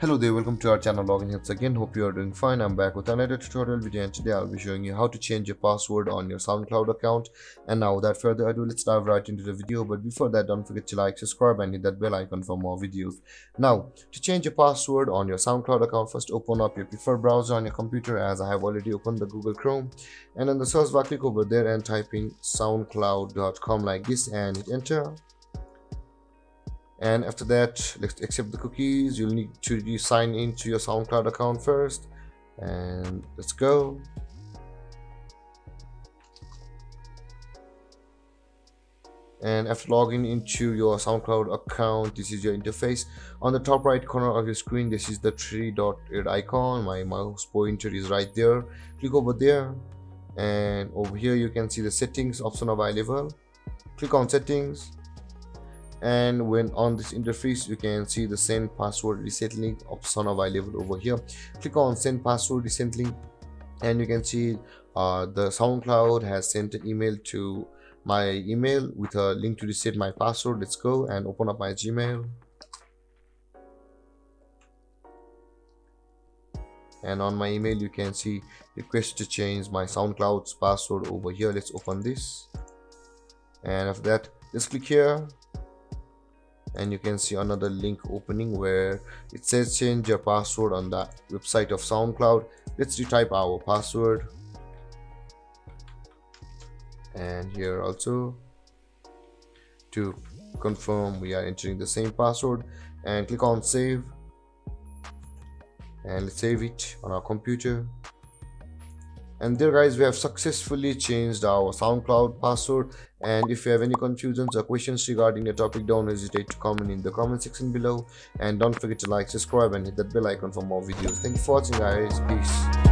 Hello there, welcome to our channel Login Helps again. Hope you are doing fine. I'm back with another tutorial video, and today I'll be showing you how to change your password on your SoundCloud account. And now without further ado, let's dive right into the video. But before that, don't forget to like, subscribe and hit that bell icon for more videos. Now to change your password on your SoundCloud account, first open up your preferred browser on your computer, as I have already opened the Google Chrome. And in the search bar, click over there and type in soundcloud.com like this and hit enter. And after that, let's accept the cookies. You'll need to sign into your SoundCloud account first, and let's go. And after logging into your SoundCloud account, this is your interface. On the top right corner of your screen, this is the three-dotted icon. My mouse pointer is right there. Click over there, and over here you can see the settings option available. Click on settings. And when on this interface, you can see the send password reset link option available over here. Click on send password reset link, and you can see the SoundCloud has sent an email to my email with a link to reset my password. Let's go and open up my Gmail, and on my email you can see request to change my SoundCloud's password over here. Let's open this, and after that let's click here. And you can see another link opening where it says change your password on the website of SoundCloud. Let's retype our password, and here also to confirm we are entering the same password, and click on save, and let's save it on our computer. And there guys, we have successfully changed our SoundCloud password. And if you have any confusions or questions regarding the topic, don't hesitate to comment in the comment section below. And don't forget to like, subscribe and hit that bell icon for more videos. Thank you for watching guys. Peace.